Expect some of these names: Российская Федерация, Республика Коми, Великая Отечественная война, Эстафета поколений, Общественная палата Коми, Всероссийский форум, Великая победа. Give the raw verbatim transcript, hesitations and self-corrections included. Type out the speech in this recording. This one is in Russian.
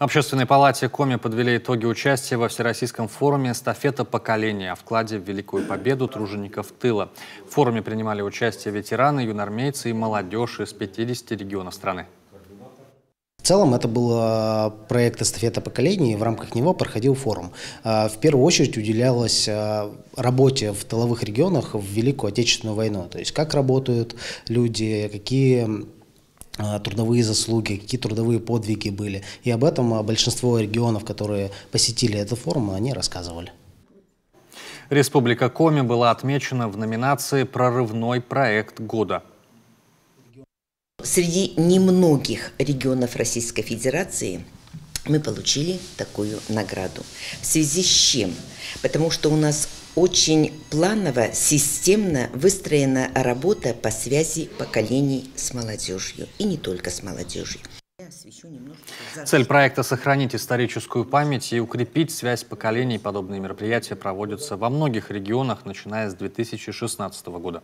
Общественной палате Коми подвели итоги участия во Всероссийском форуме «Эстафета поколений» о вкладе в Великую победу тружеников тыла. В форуме принимали участие ветераны, юнормейцы и молодежь из пятидесяти регионов страны. В целом это был проект «Эстафета поколений», и в рамках него проходил форум. В первую очередь уделялось работе в тыловых регионах в Великую Отечественную войну. То есть как работают люди, какие трудовые заслуги, какие трудовые подвиги были. И об этом большинство регионов, которые посетили этот форум, они рассказывали. Республика Коми была отмечена в номинации «Прорывной проект года». Среди немногих регионов Российской Федерации мы получили такую награду. В связи с чем? Потому что у нас очень планово, системно выстроена работа по связи поколений с молодежью. И не только с молодежью. Цель проекта – сохранить историческую память и укрепить связь поколений. Подобные мероприятия проводятся во многих регионах, начиная с две тысячи шестнадцатого года.